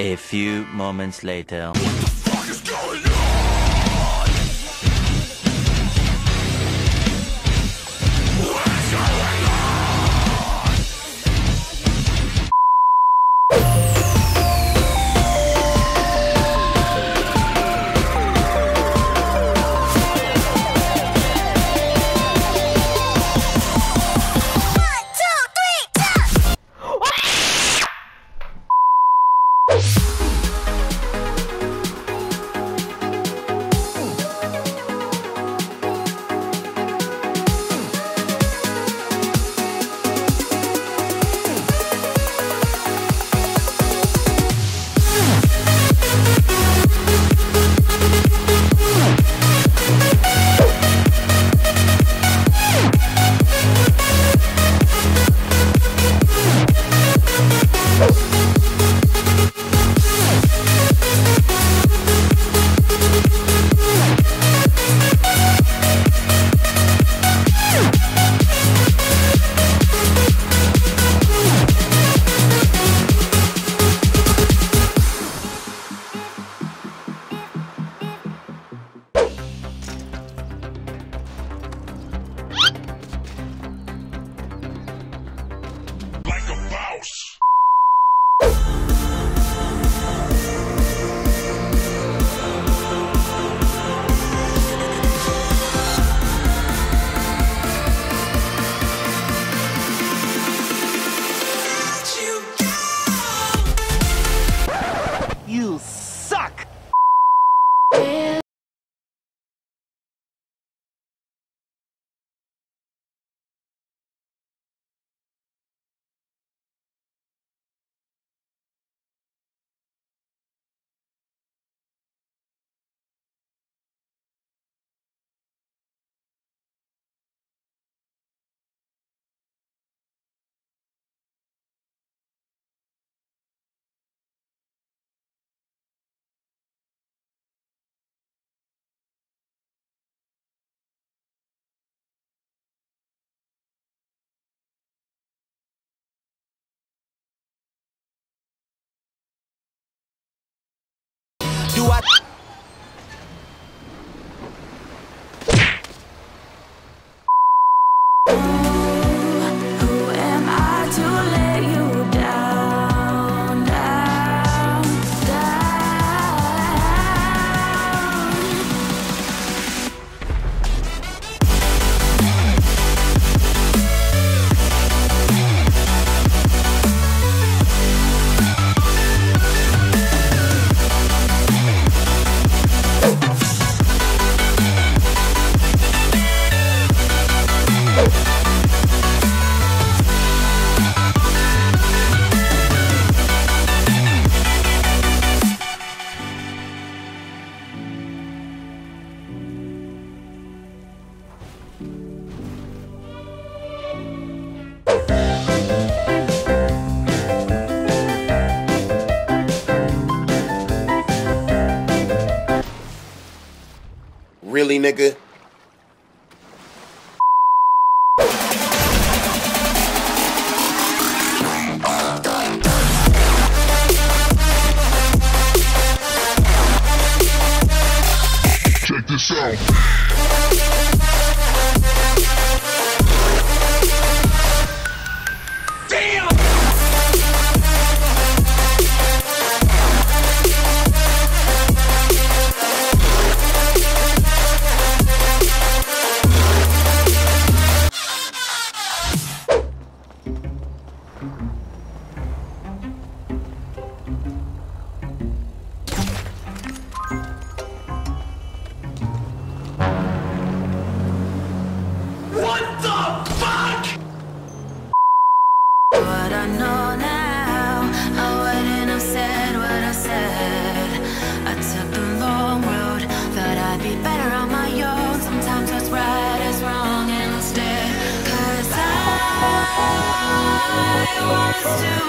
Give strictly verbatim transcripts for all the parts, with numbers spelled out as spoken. A few moments later. What the fuck is going on? Do I... Who am I to let you down, down, really, nigga? Check this out. Damn! I was too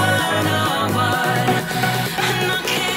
were no one, and I can't.